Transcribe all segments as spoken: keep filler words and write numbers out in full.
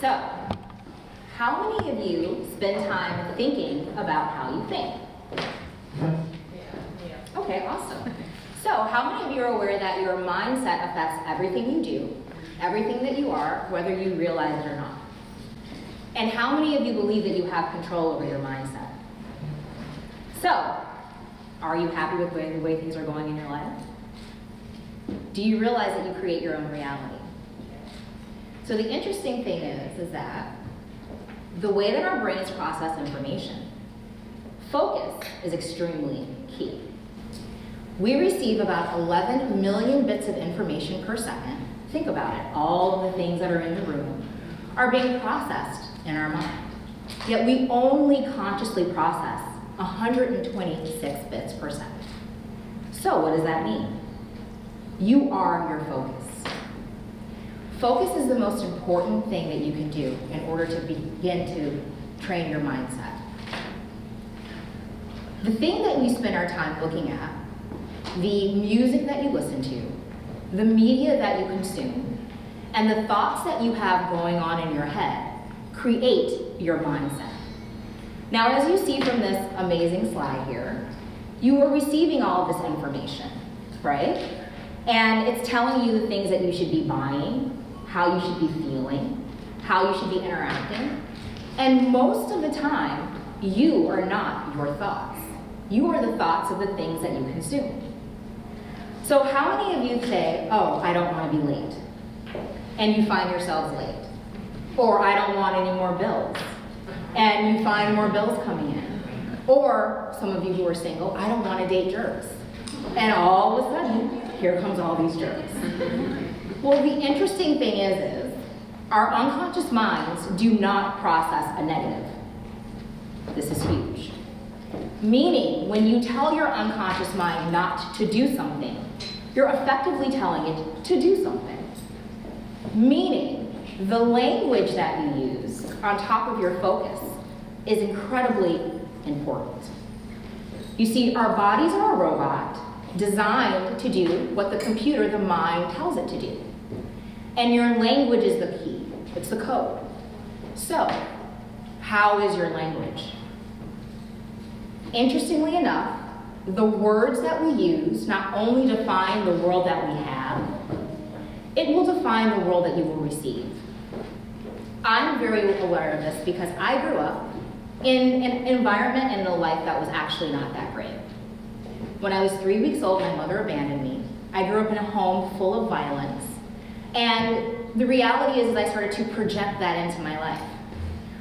So, how many of you spend time thinking about how you think? Yeah. Yeah. Okay, awesome. So, how many of you are aware that your mindset affects everything you do, everything that you are, whether you realize it or not? And how many of you believe that you have control over your mindset? So, are you happy with the way things are going in your life? Do you realize that you create your own reality? So the interesting thing is, is that the way that our brains process information, focus is extremely key. We receive about eleven million bits of information per second. Think about it, all of the things that are in the room are being processed in our mind. Yet we only consciously process one hundred twenty-six bits per second. So what does that mean? You are your focus. Focus is the most important thing that you can do in order to begin to train your mindset. The thing that we spend our time looking at, the music that you listen to, the media that you consume, and the thoughts that you have going on in your head create your mindset. Now, as you see from this amazing slide here, you are receiving all of this information, right? And it's telling you the things that you should be buying, how you should be feeling, how you should be interacting. And most of the time, you are not your thoughts. You are the thoughts of the things that you consume. So how many of you say, oh, I don't want to be late? And you find yourselves late. Or I don't want any more bills. And you find more bills coming in. Or some of you who are single, I don't want to date jerks. And all of a sudden, here comes all these jerks. Well, the interesting thing is, is our unconscious minds do not process a negative. This is huge. Meaning, when you tell your unconscious mind not to do something, you're effectively telling it to do something. Meaning, the language that you use on top of your focus is incredibly important. You see, our bodies are a robot designed to do what the computer, the mind, tells it to do. And your language is the key. It's the code. So, how is your language? Interestingly enough, the words that we use not only define the world that we have, it will define the world that you will receive. I'm very aware of this because I grew up in an environment and in a life that was actually not that great. When I was three weeks old, my mother abandoned me. I grew up in a home full of violence. And the reality is, is I started to project that into my life.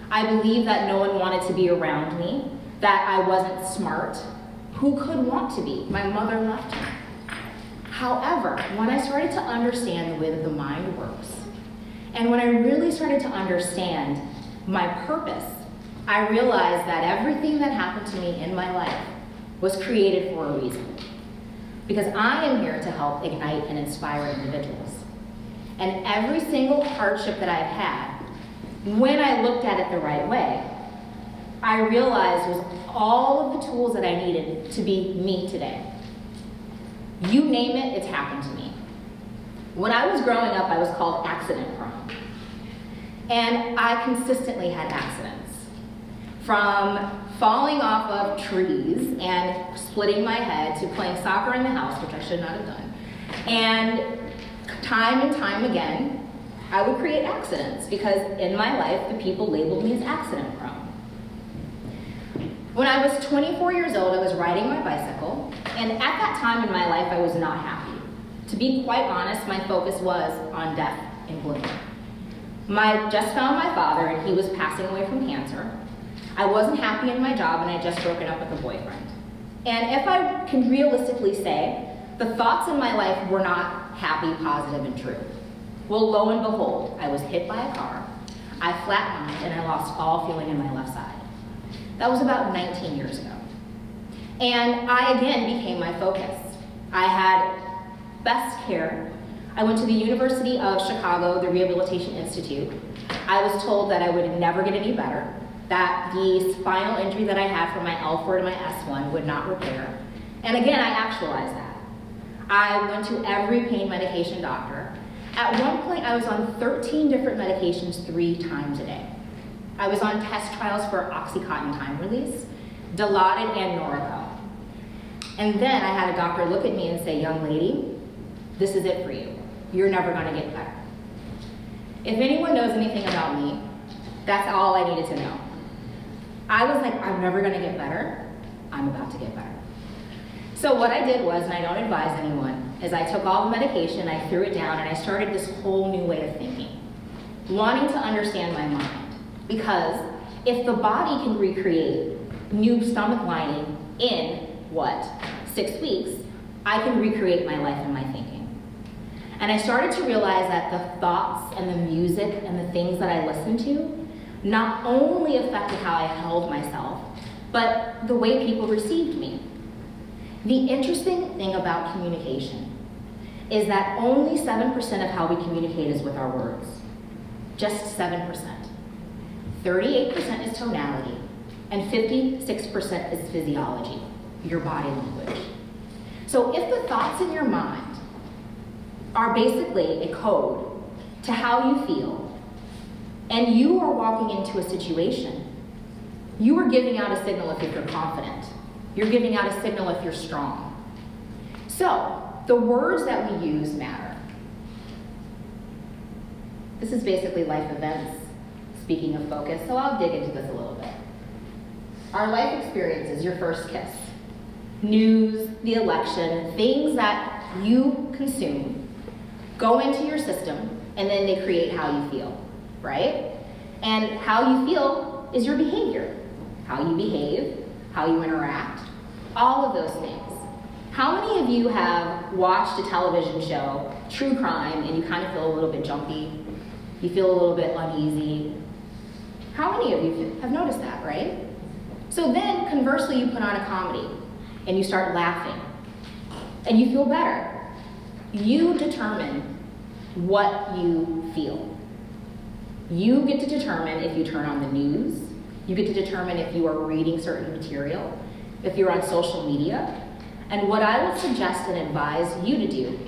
I believed that no one wanted to be around me, that I wasn't smart. Who could want to be? My mother left me. However, when I started to understand the way that the mind works, and when I really started to understand my purpose, I realized that everything that happened to me in my life was created for a reason. Because I am here to help ignite and inspire individuals. And every single hardship that I've had, when I looked at it the right way, I realized was all of the tools that I needed to be me today. You name it, it's happened to me. When I was growing up, I was called accident prone. And I consistently had accidents. From falling off of trees and splitting my head to playing soccer in the house, which I should not have done. And time and time again, I would create accidents because in my life, the people labeled me as accident prone. When I was twenty-four years old, I was riding my bicycle, and at that time in my life, I was not happy. To be quite honest, my focus was on death and gloom. I just found my father, and he was passing away from cancer. I wasn't happy in my job, and I just broken up with a boyfriend. And if I can realistically say, the thoughts in my life were not happy, positive, and true. Well, lo and behold, I was hit by a car, I flatlined, and I lost all feeling in my left side. That was about nineteen years ago. And I again became my focus. I had best care. I went to the University of Chicago, the Rehabilitation Institute. I was told that I would never get any better, that the spinal injury that I had from my L four to my S one would not repair. And again, I actualized that. I went to every pain medication doctor. At one point, I was on thirteen different medications three times a day. I was on test trials for OxyContin time release, Dilaudid, and Norco. And then I had a doctor look at me and say, young lady, this is it for you. You're never gonna get better. If anyone knows anything about me, that's all I needed to know. I was like, I'm never gonna get better. I'm about to get better. So what I did was, and I don't advise anyone, is I took all the medication, I threw it down, and I started this whole new way of thinking, wanting to understand my mind. Because if the body can recreate new stomach lining in what, six weeks, I can recreate my life and my thinking. And I started to realize that the thoughts and the music and the things that I listened to not only affected how I held myself, but the way people received me. The interesting thing about communication is that only seven percent of how we communicate is with our words. Just seven percent. thirty-eight percent is tonality, and fifty-six percent is physiology, your body language. So if the thoughts in your mind are basically a code to how you feel, and you are walking into a situation, you are giving out a signal if you're confident. You're giving out a signal if you're strong. So the words that we use matter. This is basically life events, speaking of focus, so I'll dig into this a little bit. Our life experiences, your first kiss, news, the election, things that you consume go into your system, and then they create how you feel, right? And how you feel is your behavior, how you behave, how you interact, all of those things. How many of you have watched a television show, true crime, and you kind of feel a little bit jumpy? You feel a little bit uneasy? How many of you have noticed that, right? So then, conversely, you put on a comedy, and you start laughing, and you feel better. You determine what you feel. You get to determine if you turn on the news, you get to determine if you are reading certain material, if you're on social media. And what I would suggest and advise you to do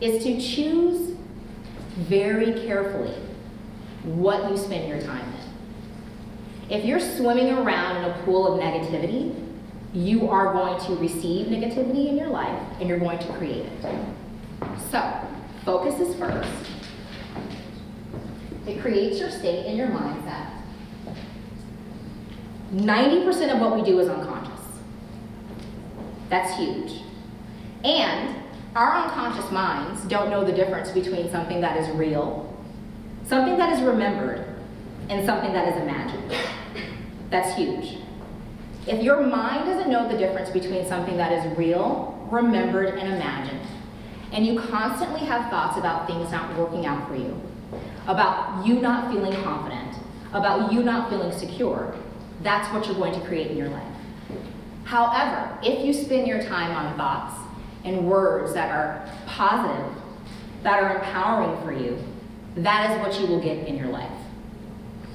is to choose very carefully what you spend your time in. If you're swimming around in a pool of negativity, you are going to receive negativity in your life, and you're going to create it. So, focus is first. It creates your state and your mindset. ninety percent of what we do is unconscious. That's huge. And our unconscious minds don't know the difference between something that is real, something that is remembered, and something that is imagined. That's huge. If your mind doesn't know the difference between something that is real, remembered, and imagined, and you constantly have thoughts about things not working out for you, about you not feeling confident, about you not feeling secure, that's what you're going to create in your life. However, if you spend your time on thoughts and words that are positive, that are empowering for you, that is what you will get in your life.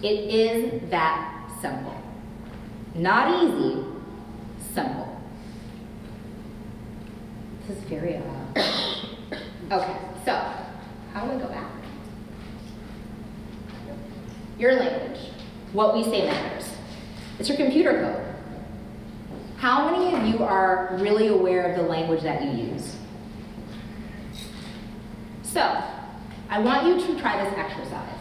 It is that simple. Not easy, simple. This is very odd. Okay, so how do we go back? Your language, what we say matters. It's your computer code. How many of you are really aware of the language that you use? So, I want you to try this exercise.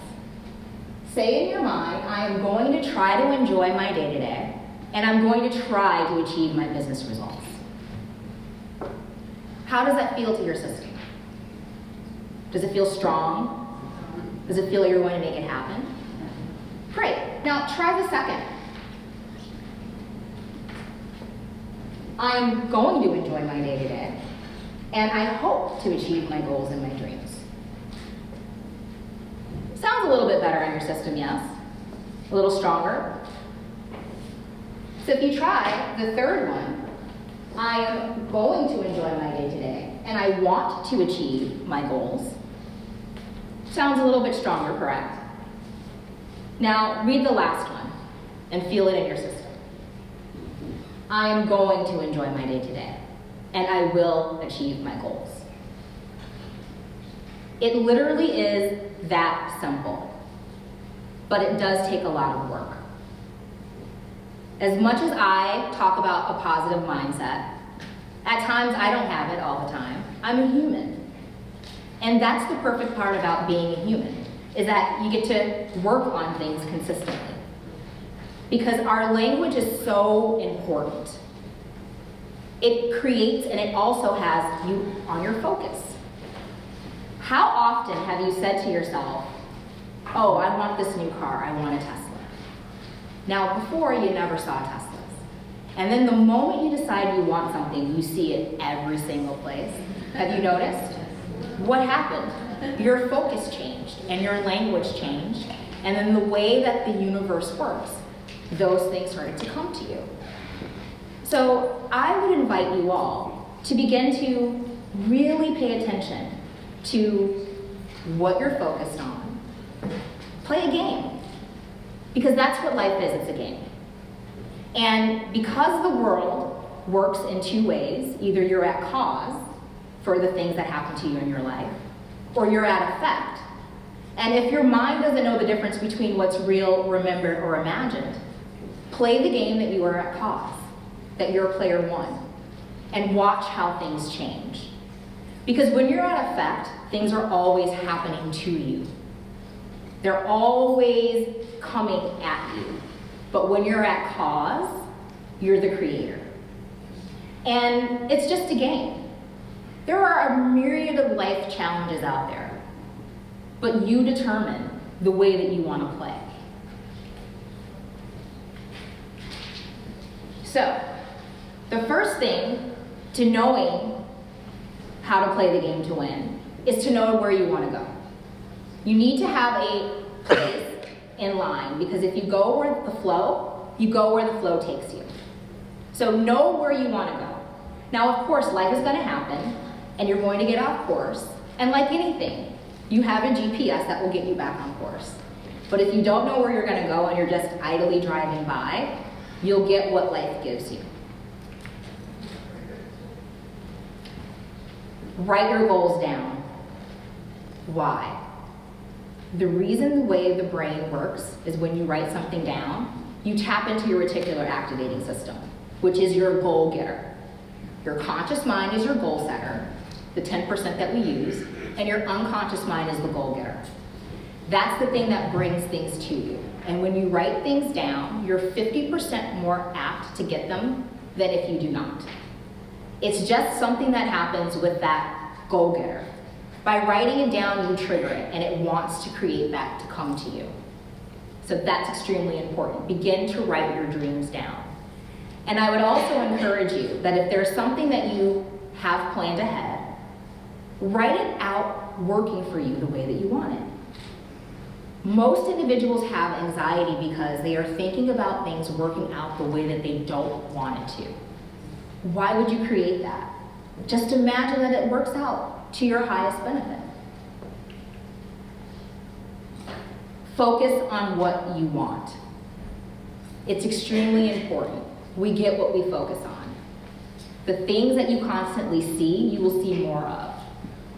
Say in your mind, I am going to try to enjoy my day-to-day, and I'm going to try to achieve my business results. How does that feel to your system? Does it feel strong? Does it feel like you're going to make it happen? Great, now try the second. I'm going to enjoy my day-to-day, and I hope to achieve my goals and my dreams. Sounds a little bit better in your system, yes? A little stronger? So if you try the third one, I am going to enjoy my day today, and I want to achieve my goals. Sounds a little bit stronger, correct? Now read the last one and feel it in your system. I am going to enjoy my day today, and I will achieve my goals. It literally is that simple, but it does take a lot of work. As much as I talk about a positive mindset, at times I don't have it all the time. I'm a human. And that's the perfect part about being a human, is that you get to work on things consistently. Because our language is so important. It creates, and it also has you on your focus. How often have you said to yourself, oh, I want this new car, I want a Tesla. Now, before, you never saw Teslas. And then the moment you decide you want something, you see it every single place. Have you noticed? What happened? Your focus changed, and your language changed, and then the way that the universe works, those things started to come to you. So I would invite you all to begin to really pay attention to what you're focused on. Play a game, because that's what life is, it's a game. And because the world works in two ways, either you're at cause for the things that happen to you in your life, or you're at effect. And if your mind doesn't know the difference between what's real, remembered, or imagined, play the game that you are at cause, that you're player one, and watch how things change. Because when you're at effect, things are always happening to you. They're always coming at you. But when you're at cause, you're the creator. And it's just a game. There are a myriad of life challenges out there, but you determine the way that you want to play. So, the first thing to knowing how to play the game to win is to know where you want to go. You need to have a place in line, because if you go where the flow, you go where the flow takes you. So know where you want to go. Now, of course, life is going to happen, and you're going to get off course. And like anything, you have a G P S that will get you back on course. But if you don't know where you're going to go and you're just idly driving by, you'll get what life gives you. Write your goals down. Why? The reason the way the brain works is when you write something down, you tap into your reticular activating system, which is your goal getter. Your conscious mind is your goal setter, the ten percent that we use, and your unconscious mind is the goal getter. That's the thing that brings things to you. And when you write things down, you're fifty percent more apt to get them than if you do not. It's just something that happens with that goal getter. By writing it down, you trigger it, and it wants to create that to come to you. So that's extremely important. Begin to write your dreams down. And I would also encourage you that if there's something that you have planned ahead, write it out working for you the way that you want it. Most individuals have anxiety because they are thinking about things working out the way that they don't want it to. Why would you create that? Just imagine that it works out to your highest benefit. Focus on what you want. It's extremely important. We get what we focus on. The things that you constantly see, you will see more of.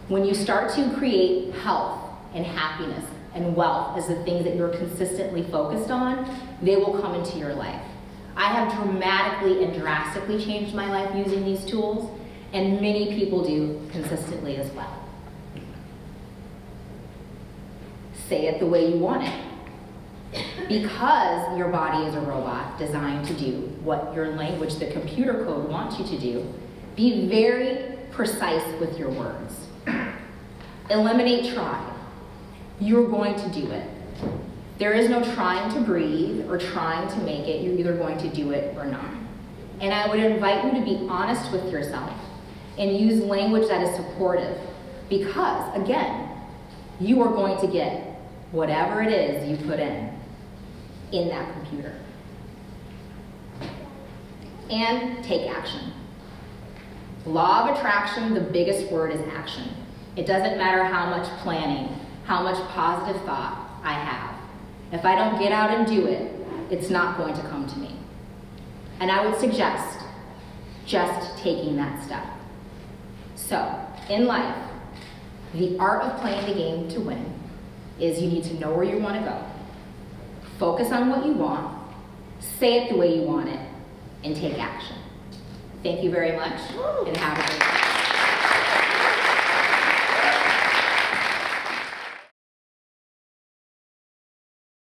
When you start to create health and happiness and wealth as the things that you're consistently focused on, they will come into your life. I have dramatically and drastically changed my life using these tools, and many people do consistently as well. Say it the way you want it. Because your body is a robot designed to do what your language, the computer code, wants you to do, be very precise with your words. Eliminate try. You're going to do it. There is no trying to breathe or trying to make it. You're either going to do it or not. And I would invite you to be honest with yourself and use language that is supportive, because, again, you are going to get whatever it is you put in, in that computer. And take action. Law of attraction, the biggest word is action. It doesn't matter how much planning, how much positive thought I have. If I don't get out and do it, it's not going to come to me. And I would suggest just taking that step. So, in life, The art of playing the game to win is you need to know where you want to go, focus on what you want, say it the way you want it, and take action. Thank you very much, and have a great day.